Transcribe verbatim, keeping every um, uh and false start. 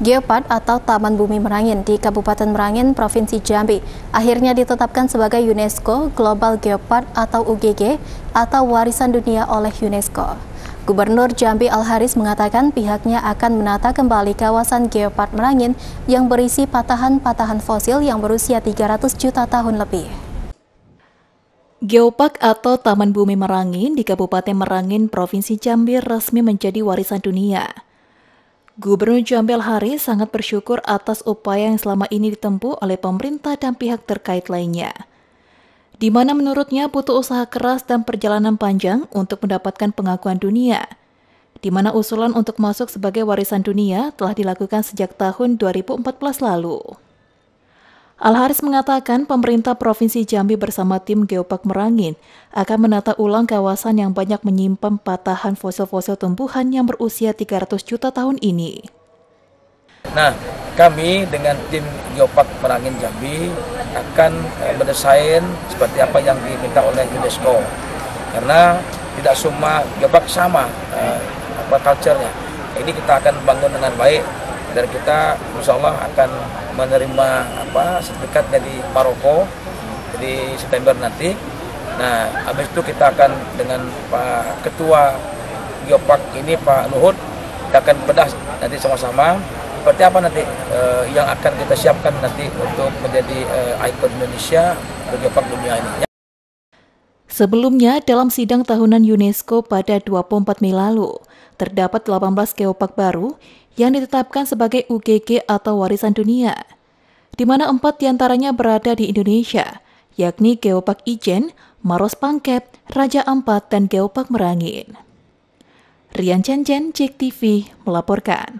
Geopark atau Taman Bumi Merangin di Kabupaten Merangin, Provinsi Jambi, akhirnya ditetapkan sebagai UNESCO Global Geopark atau U G G atau Warisan Dunia oleh UNESCO. Gubernur Jambi Al Haris mengatakan pihaknya akan menata kembali kawasan Geopark Merangin yang berisi patahan-patahan fosil yang berusia tiga ratus juta tahun lebih. Geopark atau Taman Bumi Merangin di Kabupaten Merangin, Provinsi Jambi resmi menjadi warisan dunia. Gubernur Jambi Al Haris sangat bersyukur atas upaya yang selama ini ditempuh oleh pemerintah dan pihak terkait lainnya, di mana menurutnya butuh usaha keras dan perjalanan panjang untuk mendapatkan pengakuan dunia, di mana usulan untuk masuk sebagai warisan dunia telah dilakukan sejak tahun dua ribu empat belas lalu. Al Haris mengatakan pemerintah Provinsi Jambi bersama tim Geopark Merangin akan menata ulang kawasan yang banyak menyimpan patahan fosil-fosil tumbuhan yang berusia tiga ratus juta tahun ini. Nah, kami dengan tim Geopark Merangin Jambi akan mendesain seperti apa yang diminta oleh UNESCO. Karena tidak semua geopark sama eh, apa culture-nya. Ini kita akan bangun dengan baik. Dan kita insya Allah akan menerima apa sertifikat dari Maroko di September nanti. Nah, habis itu kita akan dengan Pak Ketua Geopark ini, Pak Luhut, kita akan bedah nanti sama-sama seperti apa nanti eh, yang akan kita siapkan nanti untuk menjadi eh, ikon Indonesia untuk Geopark dunia ini. Sebelumnya, dalam sidang tahunan UNESCO pada dua puluh empat Mei lalu, terdapat delapan belas geopark baru yang ditetapkan sebagai U G G atau Warisan Dunia, di mana empat diantaranya berada di Indonesia, yakni Geopark Ijen, Maros Pangkep, Raja Ampat, dan Geopark Merangin. Rian Cenjen, Jek T V, melaporkan.